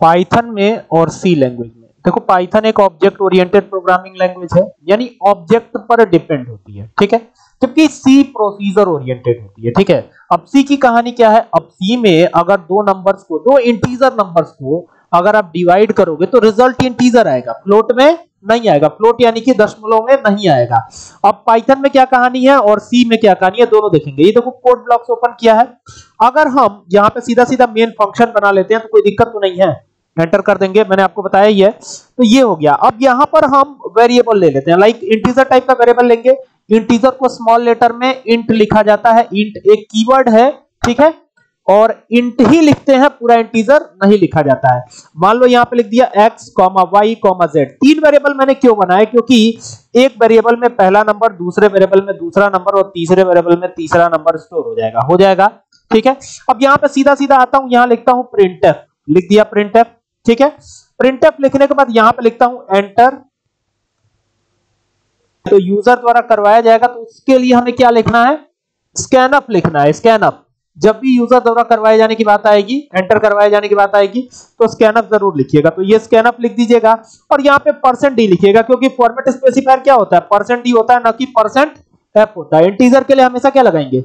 Python में और सी language में। देखो पाइथन एक ऑब्जेक्ट ओरिएंटेड प्रोग्रामिंग लैंग्वेज है, यानी ऑब्जेक्ट पर डिपेंड होती है, ठीक है, जबकि सी प्रोसीजर ओरिएंटेड होती है, ठीक है। अब सी की कहानी क्या है, अब सी में अगर दो नंबर्स को, दो इंटीजर नंबर्स को अगर आप डिवाइड करोगे तो रिजल्ट इंटीजर आएगा, फ्लोट में नहीं आएगा, फ्लोट यानी कि दशमलव में नहीं आएगा। अब पाइथन में क्या कहानी है और सी में क्या कहानी है, दोनों देखेंगे। ये देखो कोड ब्लॉक्स ओपन किया है, अगर हम यहाँ पे सीधा सीधा मेन फंक्शन बना लेते हैं तो कोई दिक्कत तो नहीं है, एंटर कर देंगे, मैंने आपको बताया ही है, तो ये हो गया। अब यहाँ पर हम वेरिएबल ले लेते हैं, लाइक इंटीजर टाइप का वेरिएबल लेंगे, इंटीजर को स्मॉल लेटर में इंट लिखा जाता है, इंट एक कीवर्ड है, ठीक है, और इंट ही लिखते हैं, पूरा इंटीजर नहीं लिखा जाता है। मान लो यहाँ पे लिख दिया x, y, z, तीन वेरिएबल मैंने क्यों बनाए, क्योंकि एक वेरिएबल में पहला नंबर, दूसरे वेरिएबल में दूसरा नंबर और तीसरे वेरिएबल में तीसरा नंबर स्टोर हो जाएगा, ठीक है। अब यहाँ पे सीधा सीधा आता हूँ, यहाँ लिखता हूँ printf, लिख दिया printf, ठीक है। printf लिखने के बाद यहाँ पे लिखता हूँ एंटर, तो यूजर द्वारा करवाया जाएगा, तो उसके लिए हमें क्या लिखना है, स्कैनअप लिखना है, स्कैनअप। जब भी यूजर द्वारा करवाए जाने की बात आएगी, एंटर करवाए जाने की बात आएगी, तो स्कैनअप जरूर लिखिएगा, तो ये स्कैनअप लिख दीजिएगा और यहाँ पे %d लिखिएगा, क्योंकि फॉर्मेट स्पेसिफायर क्या होता है, %d होता है, ना कि %f होता है। इंटीजर के लिए हमेशा क्या लगाएंगे,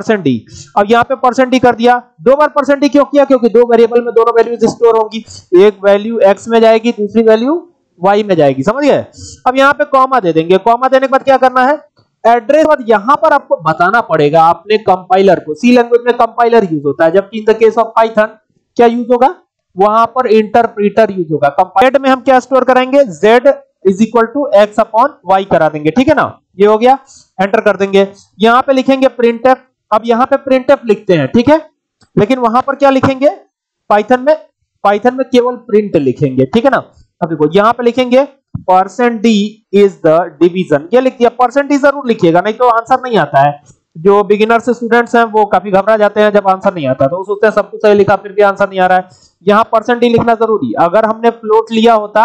%d। अब यहाँ पे %d कर दिया, दो बार %d क्यों किया, क्योंकि दो वेरिएबल में दोनों वैल्यूज स्टोर होंगी, एक वैल्यू x में जाएगी, दूसरी वैल्यू y में जाएगी, समझ गए। अब यहाँ पे कॉमा दे देंगे, कॉमा देने के बाद क्या करना है, एड्रेस, और यहाँ पर आपको बताना पड़ेगा आपने कंपाइलर को, सी लैंग्वेज में कंपाइलर यूज होता है, जबकि in the case of Python क्या यूज होगा, वहां पर इंटरप्रीटर यूज होगा। कंपाइलर में हम क्या स्टोर करेंगे, z is equal to x upon Y करा देंगे, ठीक है ना, ये हो गया, एंटर कर देंगे। यहाँ पे लिखेंगे printf, अब यहाँ पे printf लिखते हैं, ठीक है, लेकिन वहां पर क्या लिखेंगे, पाइथन में केवल प्रिंट लिखेंगे, ठीक है ना। अब देखो यहाँ पे लिखेंगे percent D is the division, ये लिख दिया, परसेंट डी जरूर लिखिएगा, नहीं तो आंसर नहीं आता है। जो बिगिनर्स स्टूडेंट्स हैं वो काफी घबरा जाते हैं जब आंसर नहीं आता, तो वो सोचते हैं सब कुछ सही लिखा फिर भी आंसर नहीं आ रहा है। यहाँ परसेंट डी लिखना जरूरी, अगर हमने फ्लोट लिया होता,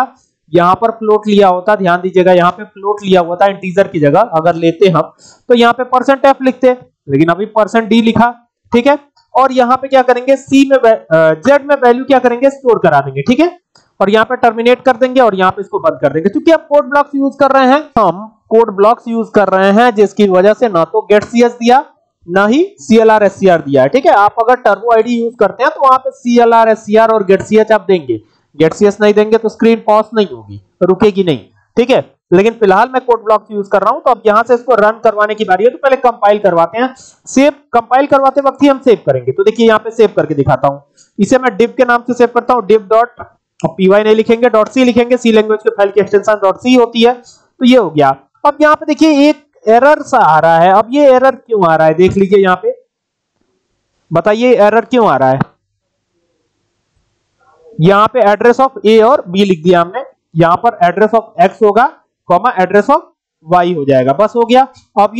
यहाँ पर फ्लोट लिया होता, ध्यान दीजिएगा, यहाँ पे फ्लोट लिया हुआ था इंटीजर की जगह, अगर लेते हम तो यहाँ पे परसेंट एफ लिखते, लेकिन अभी परसेंट डी लिखा, ठीक है। और यहाँ पे क्या करेंगे, सी में जेड में वैल्यू क्या करेंगे, स्टोर करा देंगे, ठीक है, और यहाँ पे टर्मिनेट कर देंगे और यहाँ पे इसको बंद कर देंगे, क्योंकि आप कोड ब्लॉक्स यूज कर रहे हैं, हम कोड ब्लॉक्स यूज कर रहे हैं, जिसकी वजह से ना तो गेट सीएस दिया, ना ही CLR SCR दिया है, ठीक है। आप अगर टर्बो आईडी यूज करते हैं तो वहां पे CLR SCR और गेट सीएस आप देंगे, गेट सीएस नहीं देंगे तो स्क्रीन पॉज नहीं होगी, रुकेगी नहीं, ठीक है। लेकिन फिलहाल मैं कोड ब्लॉक्स यूज कर रहा हूं, तो अब यहाँ से इसको रन करवाने की बारी है, तो पहले कंपाइल करवाते हैं, सेव, कंपाइल करवाते वक्त ही हम सेव करेंगे, तो देखिए यहाँ पे सेव करके दिखाता हूँ, इसे मैं डिव के नाम से सेव करता हूँ, डिव डॉट py नहीं लिखेंगे, .c लिखेंगे, सी लैंग्वेज के फाइल की एक्सटेंशन .c होती है, तो ये हो गया। अब यहाँ पे देखिए एक एरर सा आ रहा है, अब ये एरर क्यों आ रहा है, देख लीजिए यहाँ पे, बताइए एरर क्यों आ रहा है। यहाँ पे एड्रेस ऑफ a और b लिख दिया हमने, यहाँ पर एड्रेस ऑफ x होगा, कॉमा एड्रेस ऑफ y हो जाएगा, बस हो गया। अब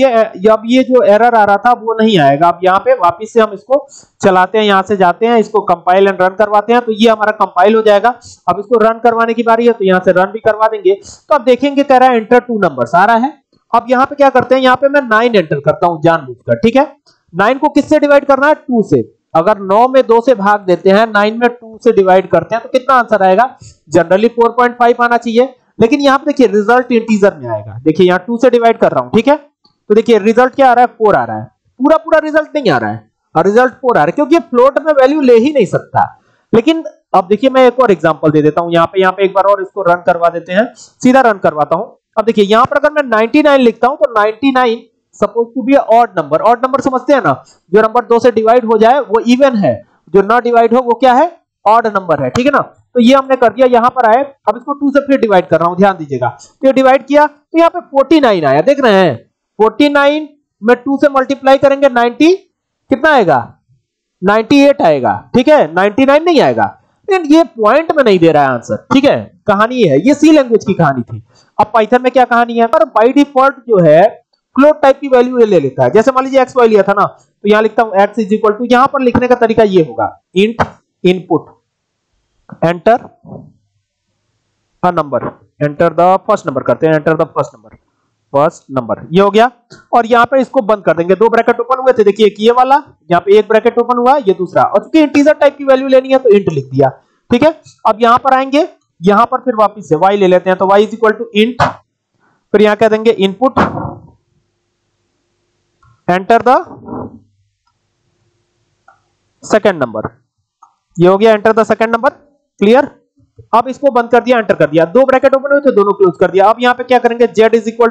ये जो एरर आ रहा था वो नहीं आएगा। अब यहाँ पे वापस से हम इसको चलाते हैं, यहाँ से जाते हैं, इसको कंपाइल एंड रन करवाते हैं, तो ये हमारा कंपाइल हो जाएगा। अब इसको रन करवाने की बारी है, तो यहाँ से रन भी करवा देंगे, तो अब देखेंगे कह रहा है एंटर 2 नंबर्स आ रहा है। अब यहाँ पे क्या करते हैं, यहाँ पे मैं 9 एंटर करता हूँ जानबूझकर, ठीक है। 9 को किससे डिवाइड करना है, 2 से। अगर 9 में 2 से भाग देते हैं, 9 में 2 से डिवाइड करते हैं, तो कितना आंसर आएगा, जनरली 4.5 आना चाहिए, लेकिन यहाँ पे देखिए रिजल्ट इंटीजर में आएगा। देखिए यहाँ 2 से डिवाइड कर रहा हूँ, ठीक है, तो देखिए रिजल्ट क्या आ रहा है, 4 आ रहा है, पूरा रिजल्ट नहीं आ रहा है और रिजल्ट 4 आ रहा है, क्योंकि फ्लोट में वैल्यू ले ही नहीं सकता। लेकिन अब देखिए मैं एक और एग्जांपल दे देता हूँ, यहाँ पे एक बार और इसको रन करवा देते हैं, सीधा रन करवाता हूँ। अब देखिए यहाँ पर अगर मैं 99 लिखता हूँ तो 99 suppose to be a odd number समझते हैं ना, जो नंबर 2 से डिवाइड हो जाए वो इवन है, जो ना डिवाइड हो वो क्या है, ऑड नंबर है, ठीक है ना। तो ये हमने कर दिया, यहाँ पर आए, अब इसको 2 से फिर डिवाइड कर रहा हूँ, ध्यान दीजिएगा, तो ये डिवाइड किया तो यहाँ पे 49 आया, देख रहे हैं, 49 में 2 से मल्टीप्लाई करेंगे 90, कितना आएगा, 98 आएगा, ठीक है, 99 नहीं आएगा, लेकिन ये पॉइंट में नहीं दे रहा है आंसर, ठीक है। कहानी ये है, ये सी लैंग्वेज की कहानी थी। अब पाइथन में क्या कहानी है, पर बाई डिफॉल्ट जो है फ्लोट टाइप की वैल्यू ले लेता है, जैसे मान लीजिए एक्स वाई लिया था ना, तो यहाँ लिखता हूँ एक्स इज इक्वल टू, यहाँ पर लिखने का तरीका ये होगा, int input enter a number, enter the first number करते हैं, एंटर द फर्स्ट नंबर, ये हो गया। और यहाँ पे इसको बंद कर देंगे, 2 ब्रैकेट ओपन हुए थे, देखिए एक ये वाला, यहाँ पे एक ब्रैकेट ओपन हुआ, ये दूसरा, और चूंकि इंटीजर टाइप की वैल्यू लेनी है तो इंट लिख दिया, ठीक है। अब यहां पर आएंगे, यहां पर फिर वापस से y ले लेते हैं, तो y is equal to int, फिर यहां कह देंगे input, enter the second number, ये हो गया enter the second number. Clear? अब इसको बंद कर दिया, एंटर कर दिया, दो ब्रैकेट ओपन हुए थे, दोनों क्लोज कर दिया। अब यहां पे क्या करेंगे, z इज इक्वल,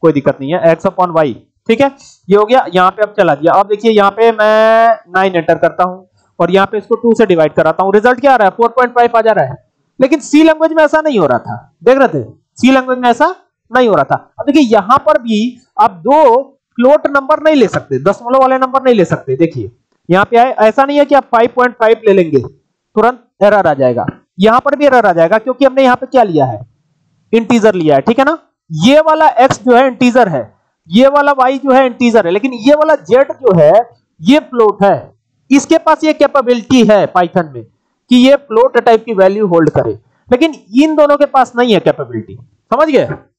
कोई दिक्कत नहीं है, x अपॉन y, ठीक है, ये हो गया। यहां पे अब चला दिया, अब देखिए यहां पे मैं 9 एंटर करता हूं और यहां पे इसको 2 से डिवाइड कराता हूं, रिजल्ट क्या आ रहा है, 4.5 आ जा रहा है। लेकिन सी लैंग्वेज में ऐसा नहीं हो रहा था, देख रहे थे, सी लैंग्वेज में ऐसा नहीं हो रहा था। अब देखिए यहां पर भी आप दो फ्लोट नंबर नहीं ले सकते, दशमलव वाले नंबर नहीं ले सकते। देखिए यहां पे आए, ऐसा नहीं है कि आप 5.5 ले लेंगे तुरंत एरर आ जाएगा, यहां पर भी एरर आ जाएगा, क्योंकि हमने यहां पे क्या लिया है, इंटीजर लिया है, ठीक है ना। ये वाला x जो है इंटीजर है, ये वाला y जो है इंटीजर है, लेकिन ये वाला z जो है ये फ्लोट है। इसके पास ये कैपेबिलिटी है पाइथन में कि ये फ्लोट टाइप की वैल्यू होल्ड करे, लेकिन इन दोनों के पास नहीं है कैपेबिलिटी, समझ गए।